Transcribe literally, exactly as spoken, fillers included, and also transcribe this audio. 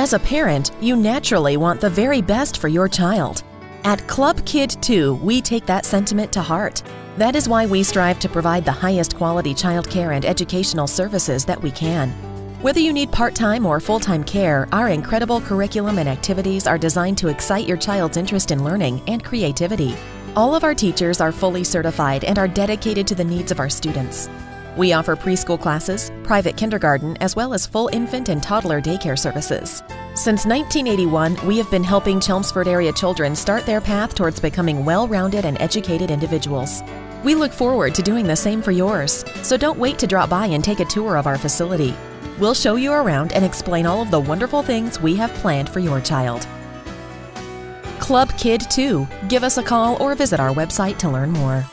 As a parent, you naturally want the very best for your child. At Klub Kid Too, we take that sentiment to heart. That is why we strive to provide the highest quality childcare and educational services that we can. Whether you need part-time or full-time care, our incredible curriculum and activities are designed to excite your child's interest in learning and creativity. All of our teachers are fully certified and are dedicated to the needs of our students. We offer preschool classes, private kindergarten, as well as full infant and toddler daycare services. Since nineteen eighty-one, we have been helping Chelmsford area children start their path towards becoming well-rounded and educated individuals. We look forward to doing the same for yours, so don't wait to drop by and take a tour of our facility. We'll show you around and explain all of the wonderful things we have planned for your child. Klub Kid Too. Give us a call or visit our website to learn more.